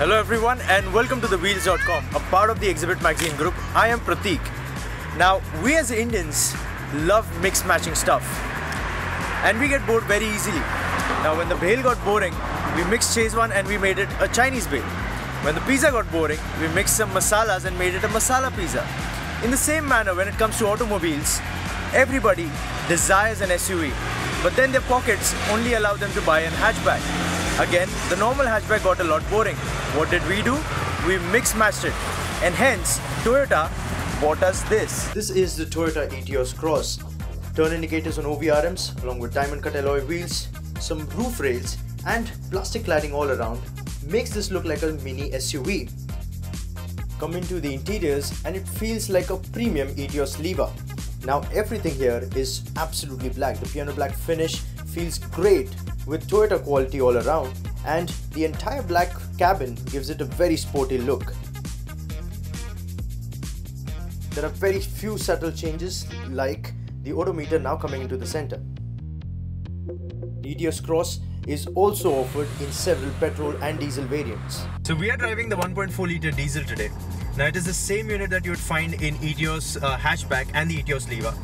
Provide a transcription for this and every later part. Hello everyone and welcome to thewheelz.com, a part of the Exhibit Magazine group. I am Prateek. Now, we as Indians love mixed matching stuff and we get bored very easily. Now, when the bhel got boring, we mixed Schezwan and we made it a Chinese bhel. When the pizza got boring, we mixed some masalas and made it a masala pizza. In the same manner, when it comes to automobiles, everybody desires an SUV, but then their pockets only allow them to buy an hatchback. Again, the normal hatchback got a lot boring. What did we do? We mix-matched it. And hence, Toyota bought us this. This is the Toyota Etios Cross. Turn indicators on OVRMs along with diamond cut alloy wheels, some roof rails and plastic cladding all around makes this look like a mini SUV. Come into the interiors and it feels like a premium Etios Liva. Now everything here is absolutely black. The piano black finish feels great with Toyota quality all around, and the entire black cabin gives it a very sporty look. There are very few subtle changes, like the odometer now coming into the center. The Etios Cross is also offered in several petrol and diesel variants. So we are driving the 1.4 litre diesel today. Now it is the same unit that you would find in Etios hatchback and the Etios Liva.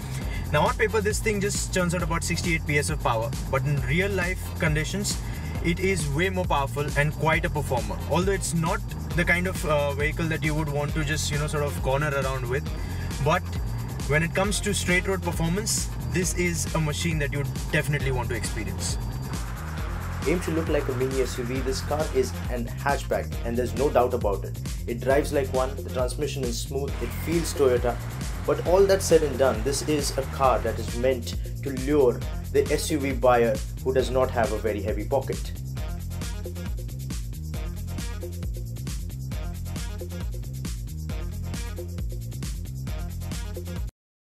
Now on paper this thing just turns out about 68 PS of power, but in real life conditions it is way more powerful and quite a performer. Although it's not the kind of vehicle that you would want to just sort of corner around with, but when it comes to straight road performance, this is a machine that you definitely want to experience. Aimed to look like a mini SUV, this car is an hatchback and there's no doubt about it. It drives like one, the transmission is smooth, it feels Toyota. But all that said and done, this is a car that is meant to lure the SUV buyer who does not have a very heavy pocket.